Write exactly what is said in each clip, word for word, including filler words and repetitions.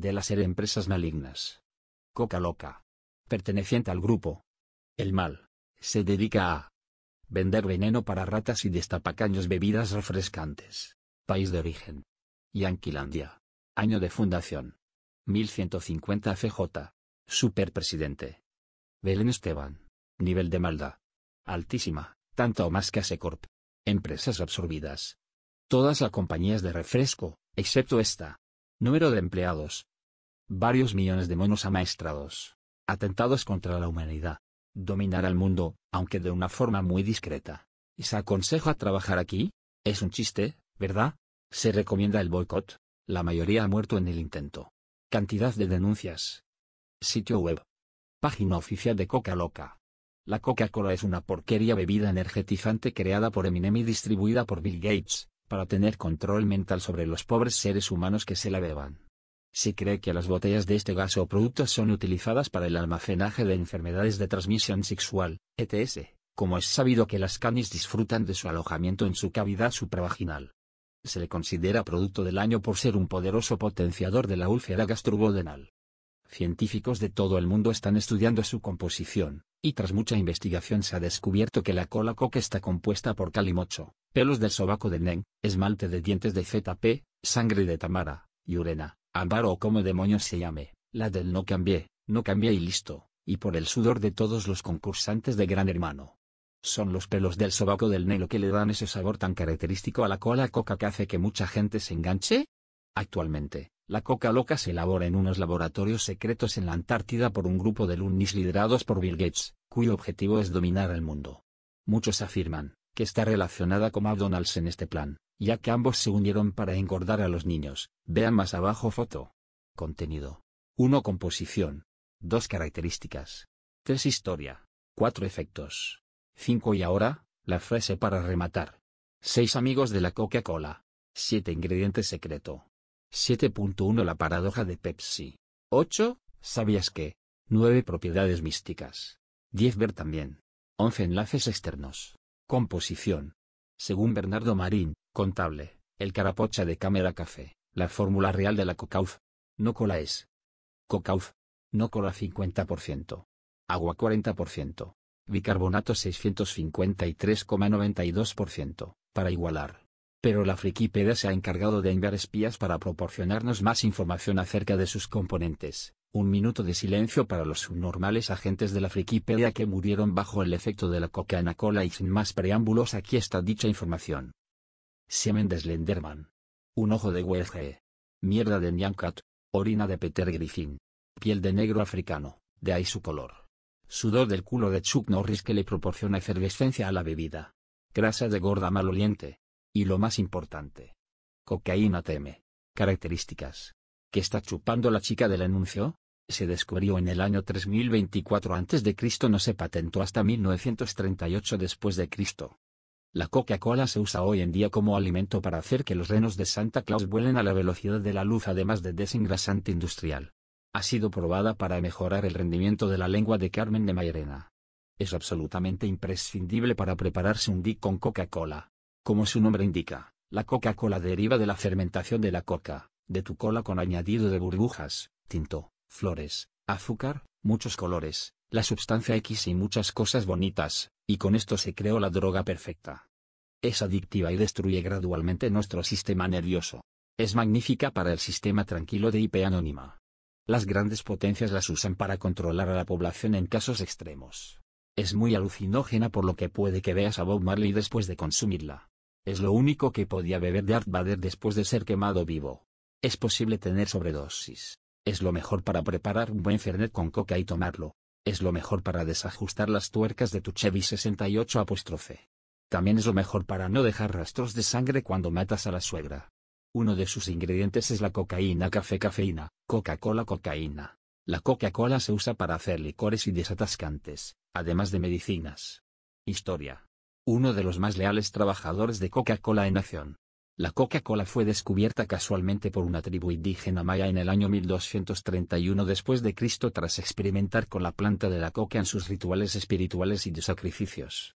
de la serie Empresas Malignas. Coca Loca. Perteneciente al grupo El Mal, se dedica a vender veneno para ratas y destapacaños, bebidas refrescantes. País de origen: Yanquilandia. Año de fundación: mil ciento cincuenta C J. Superpresidente: Belén Esteban. Nivel de maldad: altísima, tanto o más que Hasecorp. Empresas absorbidas: todas las compañías de refresco, excepto esta. Número de empleados: varios millones de monos amaestrados. Atentados contra la humanidad. Dominar al mundo, aunque de una forma muy discreta. ¿Se aconseja trabajar aquí? Es un chiste, ¿verdad? Se recomienda el boicot. La mayoría ha muerto en el intento. Cantidad de denuncias. Sitio web. Página oficial de Coca Loca. La Coca-Cola es una porquería bebida energetizante creada por Eminem y distribuida por Bill Gates, para tener control mental sobre los pobres seres humanos que se la beban. Se cree que las botellas de este gas o productos son utilizadas para el almacenaje de enfermedades de transmisión sexual, E T S, como es sabido que las canis disfrutan de su alojamiento en su cavidad supravaginal. Se le considera producto del año por ser un poderoso potenciador de la úlcera gastroduodenal. Científicos de todo el mundo están estudiando su composición, y tras mucha investigación se ha descubierto que la cola coca está compuesta por calimocho, pelos del sobaco de nen, esmalte de dientes de Z P, sangre de tamara, y urena, ámbar o como demonios se llame, la del no cambié, no cambié y listo, y por el sudor de todos los concursantes de Gran Hermano. Son los pelos del sobaco del nen lo que le dan ese sabor tan característico a la cola coca que hace que mucha gente se enganche. Actualmente, la Coca Loca se elabora en unos laboratorios secretos en la Antártida por un grupo de alumnis liderados por Bill Gates, cuyo objetivo es dominar el mundo. Muchos afirman que está relacionada con McDonald's en este plan, ya que ambos se unieron para engordar a los niños. Vean más abajo foto. Contenido. uno Composición. dos Características. tres Historia. cuatro Efectos. cinco Y ahora, la frase para rematar. seis Amigos de la Coca-Cola. siete Ingrediente secreto. siete punto uno La paradoja de Pepsi. ocho ¿Sabías que? nueve Propiedades místicas. diez Ver también. once Enlaces externos. Composición. Según Bernardo Marín, contable, el carapocha de Cámara Café, la fórmula real de la Coca-Cola. No cola es Coca-Cola. No cola cincuenta por ciento. Agua cuarenta por ciento. Bicarbonato seiscientos cincuenta y tres coma noventa y dos por ciento, para igualar. Pero la Frikipedia se ha encargado de enviar espías para proporcionarnos más información acerca de sus componentes. Un minuto de silencio para los subnormales agentes de la Frikipedia que murieron bajo el efecto de la Coca-Cola, y sin más preámbulos aquí está dicha información. Semen de Slenderman. Un ojo de W G. Mierda de Nyan Cat. Orina de Peter Griffin. Piel de negro africano, de ahí su color. Sudor del culo de Chuck Norris que le proporciona efervescencia a la bebida. Grasa de gorda maloliente. Y lo más importante. Cocaína teme. Características. ¿Qué está chupando la chica del anuncio? Se descubrió en el año tres mil veinticuatro antes de Cristo, no se patentó hasta mil novecientos treinta y ocho después de Cristo. La Coca-Cola se usa hoy en día como alimento para hacer que los renos de Santa Claus vuelen a la velocidad de la luz, además de desengrasante industrial. Ha sido probada para mejorar el rendimiento de la lengua de Carmen de Mairena. Es absolutamente imprescindible para prepararse un dip con Coca-Cola. Como su nombre indica, la Coca-Cola deriva de la fermentación de la coca, de tu cola, con añadido de burbujas, tinto, flores, azúcar, muchos colores, la sustancia X y muchas cosas bonitas, y con esto se creó la droga perfecta. Es adictiva y destruye gradualmente nuestro sistema nervioso. Es magnífica para el sistema tranquilo de I P anónima. Las grandes potencias las usan para controlar a la población en casos extremos. Es muy alucinógena, por lo que puede que veas a Bob Marley después de consumirla. Es lo único que podía beber Darth Vader después de ser quemado vivo. Es posible tener sobredosis. Es lo mejor para preparar un buen fernet con coca y tomarlo. Es lo mejor para desajustar las tuercas de tu Chevy sesenta y ocho apóstrofe. También es lo mejor para no dejar rastros de sangre cuando matas a la suegra. Uno de sus ingredientes es la cocaína café cafeína, Coca-Cola cocaína. La Coca-Cola se usa para hacer licores y desatascantes, además de medicinas. Historia. Uno de los más leales trabajadores de Coca-Cola en acción. La Coca-Cola fue descubierta casualmente por una tribu indígena maya en el año mil doscientos treinta y uno después de Cristo tras experimentar con la planta de la coca en sus rituales espirituales y de sacrificios.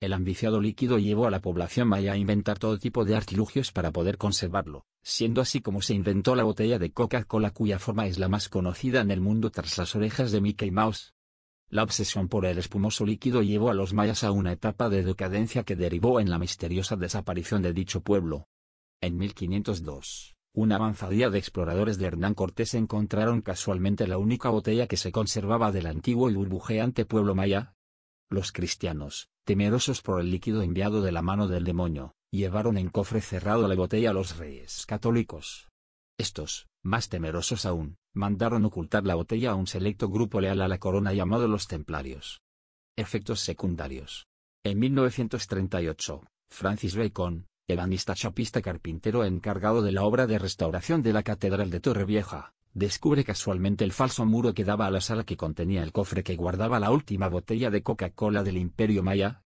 El ambiciado líquido llevó a la población maya a inventar todo tipo de artilugios para poder conservarlo, siendo así como se inventó la botella de Coca-Cola, cuya forma es la más conocida en el mundo tras las orejas de Mickey Mouse. La obsesión por el espumoso líquido llevó a los mayas a una etapa de decadencia que derivó en la misteriosa desaparición de dicho pueblo. En mil quinientos dos, una avanzadilla de exploradores de Hernán Cortés encontraron casualmente la única botella que se conservaba del antiguo y burbujeante pueblo maya. Los cristianos, temerosos por el líquido enviado de la mano del demonio, llevaron en cofre cerrado la botella a los reyes católicos. Estos, más temerosos aún, mandaron ocultar la botella a un selecto grupo leal a la corona llamado los templarios. Efectos secundarios. En mil novecientos treinta y ocho, Francis Bacon, ebanista chapista carpintero encargado de la obra de restauración de la Catedral de Torre Vieja, descubre casualmente el falso muro que daba a la sala que contenía el cofre que guardaba la última botella de Coca-Cola del Imperio Maya.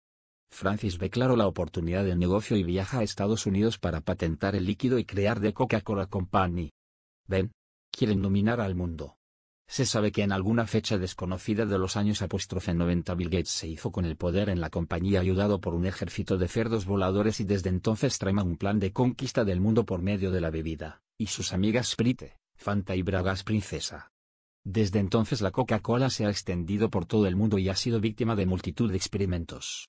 Francis ve claro la oportunidad del negocio y viaja a Estados Unidos para patentar el líquido y crear The Coca-Cola Company. ¿Ven? Quieren dominar al mundo. Se sabe que en alguna fecha desconocida de los años apóstrofe noventa Bill Gates se hizo con el poder en la compañía ayudado por un ejército de cerdos voladores y desde entonces trama un plan de conquista del mundo por medio de la bebida, y sus amigas Sprite, Fanta y Bragas Princesa. Desde entonces la Coca-Cola se ha extendido por todo el mundo y ha sido víctima de multitud de experimentos.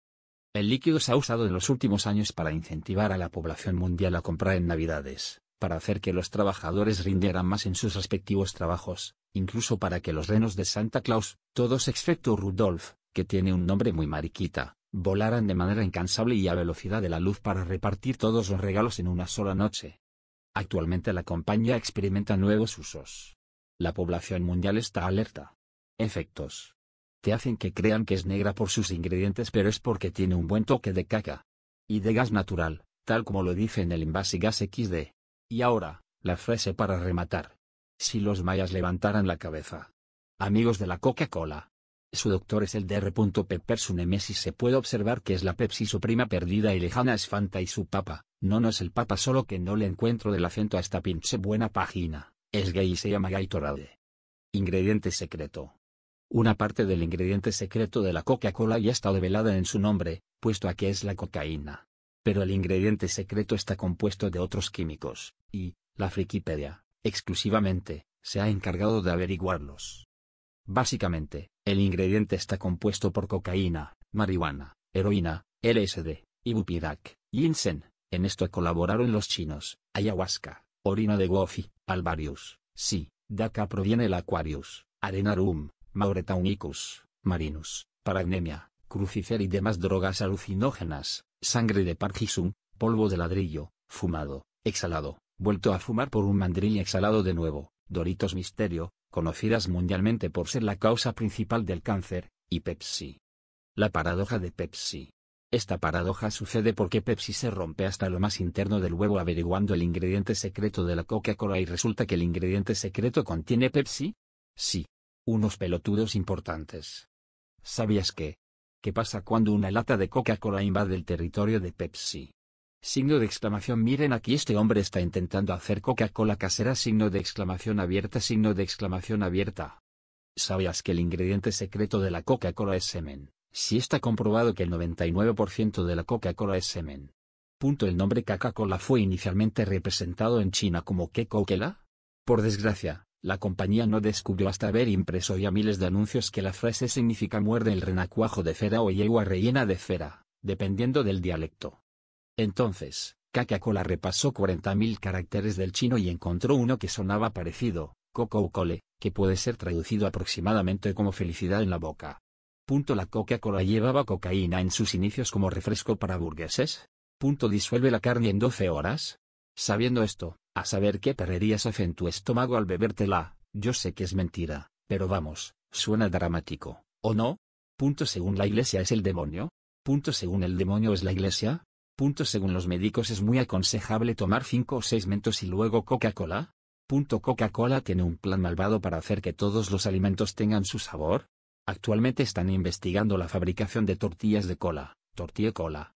El líquido se ha usado en los últimos años para incentivar a la población mundial a comprar en Navidades, para hacer que los trabajadores rindieran más en sus respectivos trabajos, incluso para que los renos de Santa Claus, todos excepto Rudolph, que tiene un nombre muy mariquita, volaran de manera incansable y a velocidad de la luz para repartir todos los regalos en una sola noche. Actualmente la compañía experimenta nuevos usos. La población mundial está alerta. Efectos. Te hacen que crean que es negra por sus ingredientes, pero es porque tiene un buen toque de caca. Y de gas natural, tal como lo dice en el envase gas equis de. Y ahora, la frase para rematar. Si los mayas levantaran la cabeza. Amigos de la Coca-Cola. Su doctor es el doctor Pepper, su némesis se puede observar que es la Pepsi, su prima perdida y lejana es Fanta y su papa, no no es el papa, solo que no le encuentro del acento a esta pinche buena página, es gay y se llama Gatorade. Ingrediente secreto. Una parte del ingrediente secreto de la Coca-Cola ya está develada en su nombre, puesto a que es la cocaína. Pero el ingrediente secreto está compuesto de otros químicos, y, la Frikipedia, exclusivamente, se ha encargado de averiguarlos. Básicamente, el ingrediente está compuesto por cocaína, marihuana, heroína, ele ese de, ibupirac, ginseng, en esto colaboraron los chinos, ayahuasca, orina de gofi, alvarius, sí, de acá proviene el Aquarius, arenarum, mauretanicus, marinus, paragnemia, crucifer y demás drogas alucinógenas, sangre de pargisum, polvo de ladrillo, fumado, exhalado, vuelto a fumar por un mandril y exhalado de nuevo, Doritos misterio, conocidas mundialmente por ser la causa principal del cáncer, y Pepsi. La paradoja de Pepsi. Esta paradoja sucede porque Pepsi se rompe hasta lo más interno del huevo averiguando el ingrediente secreto de la Coca-Cola y resulta que el ingrediente secreto contiene Pepsi. Sí. Unos pelotudos importantes. ¿Sabías qué? ¿Qué pasa cuando una lata de Coca-Cola invade el territorio de Pepsi? Signo de exclamación. Miren aquí, este hombre está intentando hacer Coca-Cola casera. Signo de exclamación abierta. Signo de exclamación abierta. ¿Sabías que el ingrediente secreto de la Coca-Cola es semen? Sí, está comprobado que el noventa y nueve por ciento de la Coca-Cola es semen. Punto. El nombre Coca-Cola fue inicialmente representado en China como Coca-Cola. Por desgracia, la compañía no descubrió hasta haber impreso ya miles de anuncios que la frase significa muerde el renacuajo de cera o yegua rellena de cera, dependiendo del dialecto. Entonces, Coca-Cola repasó cuarenta mil caracteres del chino y encontró uno que sonaba parecido, Coca-Cola, que puede ser traducido aproximadamente como felicidad en la boca. Punto. La Coca-Cola llevaba cocaína en sus inicios como refresco para burgueses. Punto. Disuelve la carne en doce horas. Sabiendo esto, a saber qué perrerías hacen tu estómago al bebértela, yo sé que es mentira, pero vamos, suena dramático, ¿o no? Punto. Según la iglesia es el demonio. Punto. Según el demonio es la iglesia. Punto. Según los médicos es muy aconsejable tomar cinco o seis mentos y luego Coca-Cola. Punto. Coca-Cola tiene un plan malvado para hacer que todos los alimentos tengan su sabor. Actualmente están investigando la fabricación de tortillas de cola, tortilla cola.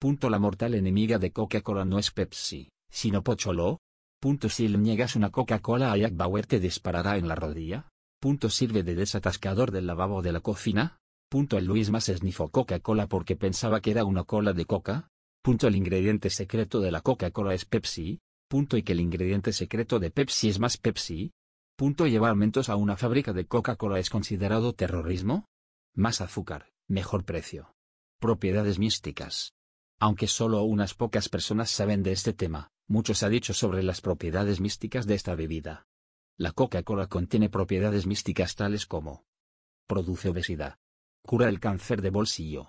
Punto. La mortal enemiga de Coca-Cola no es Pepsi, sino Pocholo. Punto. Si le niegas una Coca-Cola a Jack Bauer te disparará en la rodilla. Punto. Sirve de desatascador del lavabo de la cocina. Punto. El Luis más esnifó Coca-Cola porque pensaba que era una cola de coca. Punto. El ingrediente secreto de la Coca-Cola es Pepsi. Punto y que el ingrediente secreto de Pepsi es más Pepsi. Punto llevar mentos a una fábrica de Coca-Cola es considerado terrorismo. Más azúcar, mejor precio. Propiedades místicas. Aunque solo unas pocas personas saben de este tema, mucho se ha dicho sobre las propiedades místicas de esta bebida. La Coca-Cola contiene propiedades místicas tales como: produce obesidad, cura el cáncer de bolsillo,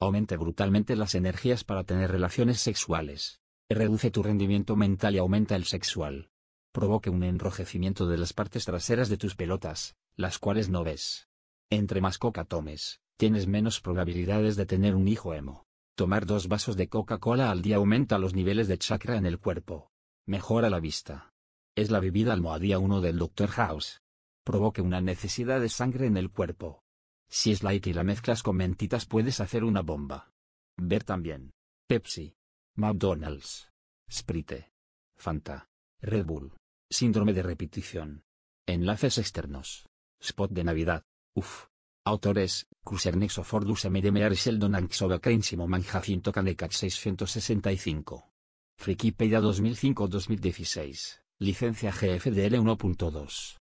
aumenta brutalmente las energías para tener relaciones sexuales, reduce tu rendimiento mental y aumenta el sexual, provoca un enrojecimiento de las partes traseras de tus pelotas, las cuales no ves. Entre más coca tomes, tienes menos probabilidades de tener un hijo emo. Tomar dos vasos de Coca-Cola al día aumenta los niveles de chakra en el cuerpo. Mejora la vista. Es la bebida almohadilla uno del doctor House. Provoca una necesidad de sangre en el cuerpo. Si es light y la mezclas con mentitas puedes hacer una bomba. Ver también: Pepsi, McDonald's, Sprite, Fanta, Red Bull. Síndrome de repetición. Enlaces externos. Spot de Navidad. Uf. Autores: Cusernexo Fordus M D M R Sheldon Anxova Crensimoman Jacinto Canecac seiscientos sesenta y cinco. Frikipedia dos mil cinco dos mil dieciséis, licencia G F D L uno punto dos.